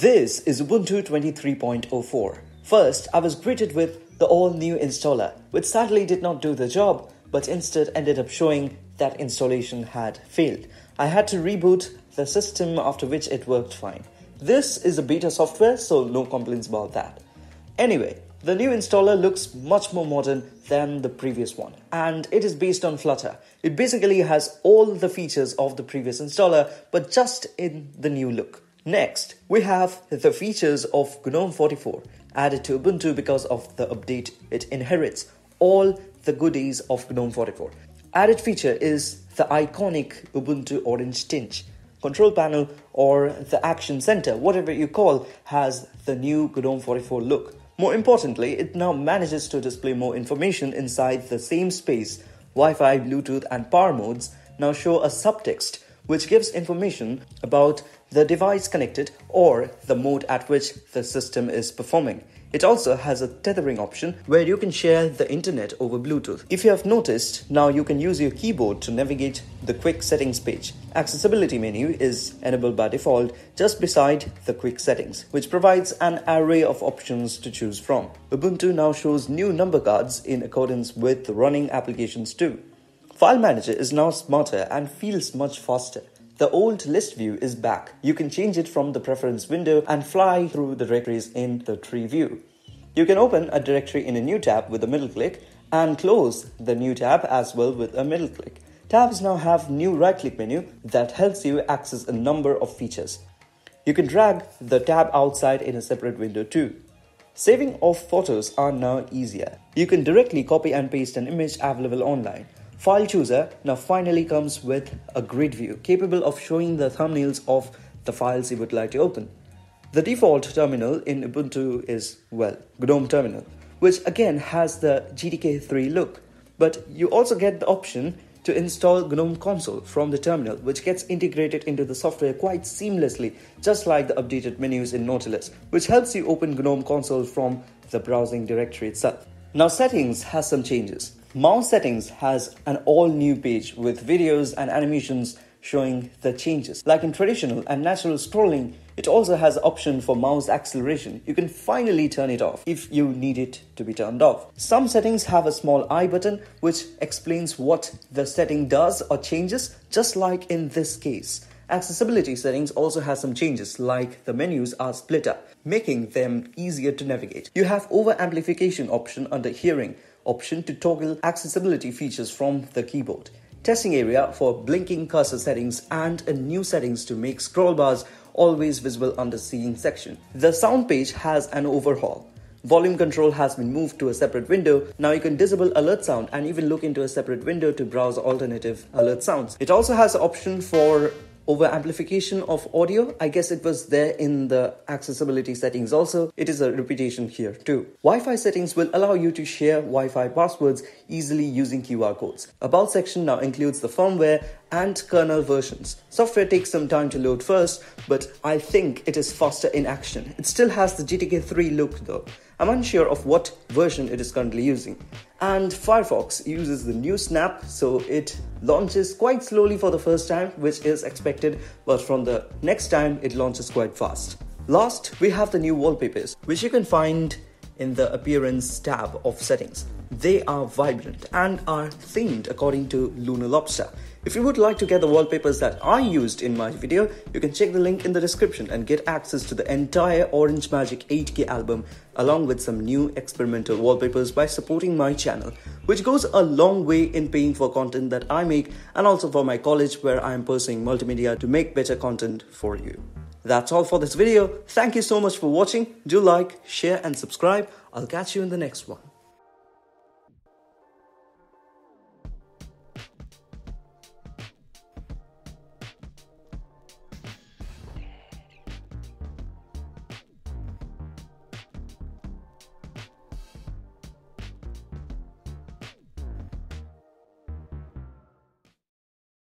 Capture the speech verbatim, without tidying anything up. This is Ubuntu twenty-three point oh four. First, I was greeted with the all-new installer, which sadly did not do the job, but instead ended up showing that installation had failed. I had to reboot the system, after which it worked fine. This is a beta software, so no complaints about that. Anyway, the new installer looks much more modern than the previous one, and it is based on Flutter. It basically has all the features of the previous installer, but just in the new look. Next, we have the features of GNOME forty-four added to Ubuntu because of the update. It inherits all the goodies of GNOME forty-four. Added feature is the iconic Ubuntu orange tinge. Control panel or the action center, whatever you call, has the new GNOME forty-four look. More importantly, it now manages to display more information inside the same space. Wi-Fi, Bluetooth, and power modes now show a subtext which gives information about the device connected or the mode at which the system is performing. It also has a tethering option where you can share the internet over Bluetooth. If you have noticed, now you can use your keyboard to navigate the quick settings page. Accessibility menu is enabled by default just beside the quick settings, which provides an array of options to choose from. Ubuntu now shows new number cards in accordance with the running applications too. File Manager is now smarter and feels much faster. The old list view is back. You can change it from the preference window and fly through the directories in the tree view. You can open a directory in a new tab with a middle click and close the new tab as well with a middle click. Tabs now have new right click menu that helps you access a number of features. You can drag the tab outside in a separate window too. Saving of photos are now easier. You can directly copy and paste an image available online. File Chooser now finally comes with a grid view capable of showing the thumbnails of the files you would like to open. The default terminal in Ubuntu is, well, GNOME Terminal, which again has the G D K three look. But you also get the option to install GNOME Console from the terminal, which gets integrated into the software quite seamlessly, just like the updated menus in Nautilus, which helps you open GNOME Console from the browsing directory itself. Now settings has some changes. Mouse settings has an all-new page with videos and animations showing the changes. Like in traditional and natural scrolling, it also has an option for mouse acceleration. You can finally turn it off if you need it to be turned off. Some settings have a small I button which explains what the setting does or changes, just like in this case. Accessibility settings also has some changes, like the menus are split up, making them easier to navigate. You have over-amplification option under hearing, option to toggle accessibility features from the keyboard, testing area for blinking cursor settings, and a new settings to make scroll bars always visible under seeing section. The sound page has an overhaul. Volume control has been moved to a separate window. Now you can disable alert sound and even look into a separate window to browse alternative alert sounds. It also has an option for over amplification of audio. I guess it was there in the accessibility settings also. It is a repetition here too. Wi-Fi settings will allow you to share Wi-Fi passwords easily using Q R codes. About section now includes the firmware and kernel versions. Software takes some time to load first, but I think it is faster in action. It still has the G T K three look though. I'm unsure of what version it is currently using. And Firefox uses the new snap, so it launches quite slowly for the first time, which is expected, but from the next time it launches quite fast. Last, we have the new wallpapers, which you can find in the Appearance tab of settings. They are vibrant and are themed according to Lunar Lobster. If you would like to get the wallpapers that I used in my video, you can check the link in the description and get access to the entire Orange Magic eight K album along with some new experimental wallpapers by supporting my channel, which goes a long way in paying for content that I make and also for my college where I am pursuing multimedia to make better content for you. That's all for this video. Thank you so much for watching. Do like, share and subscribe. I'll catch you in the next one.